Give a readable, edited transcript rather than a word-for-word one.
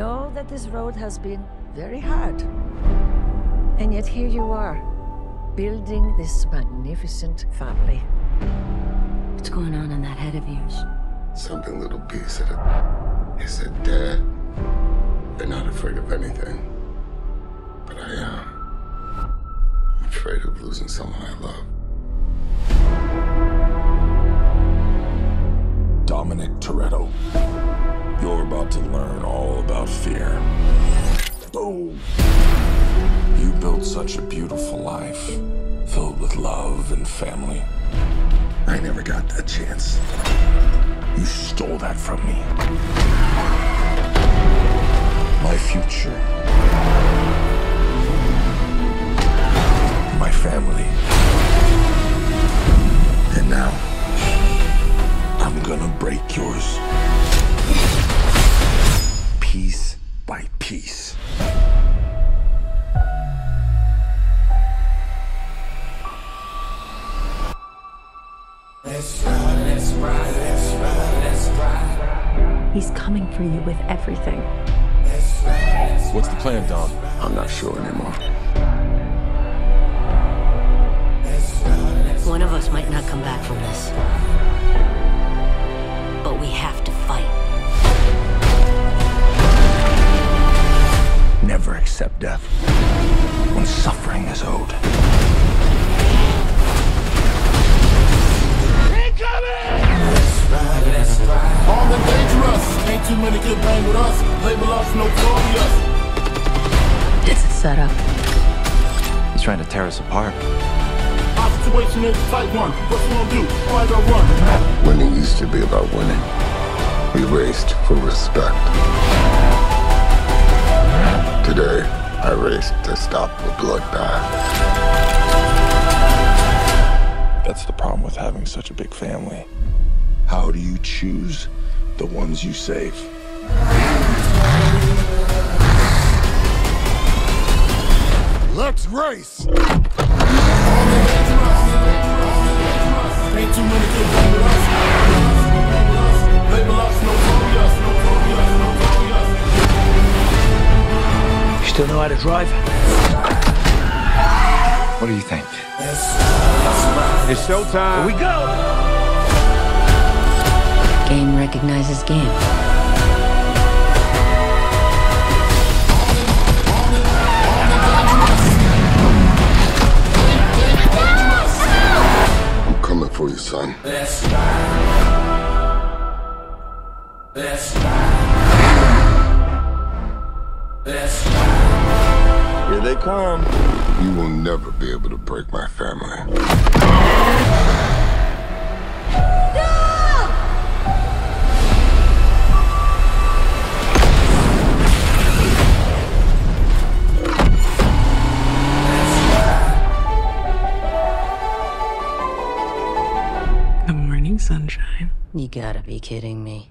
know that this road has been very hard. And yet here you are, building this magnificent family. What's going on in that head of yours? Something little B said. He said, Dad, they're not afraid of anything. But I am. I'm afraid of losing someone I love. Dominic Toretto. You're about to learn all about fear. Boom! You built such a beautiful life, filled with love and family. I never got that chance. You stole that from me. My future. My family. And now, I'm gonna break yours. Piece by piece. Let's ride, let's ride, let's ride, let's ride. He's coming for you with everything. What's the plan, Dom? I'm not sure anymore. One of us might not come back from this. But we have to fight. Never accept death when suffering is owed. All them dangerous. Ain't too many get banged with us. Label us notorious. It's a setup. He's trying to tear us apart. Our situation is a tight one. What you gonna do? I gotta run. Winning used to be about winning. We raced for respect. Today, I raced to stop the bloodbath. That's the problem with having such a big family. How do you choose the ones you save? Let's race! You still know how to drive? What do you think? It's showtime! Here we go! Game recognizes game. I'm coming for you, son. Let's ride. Let's ride. Let's ride. Here they come. You will never be able to break my family. Sunshine. You gotta be kidding me.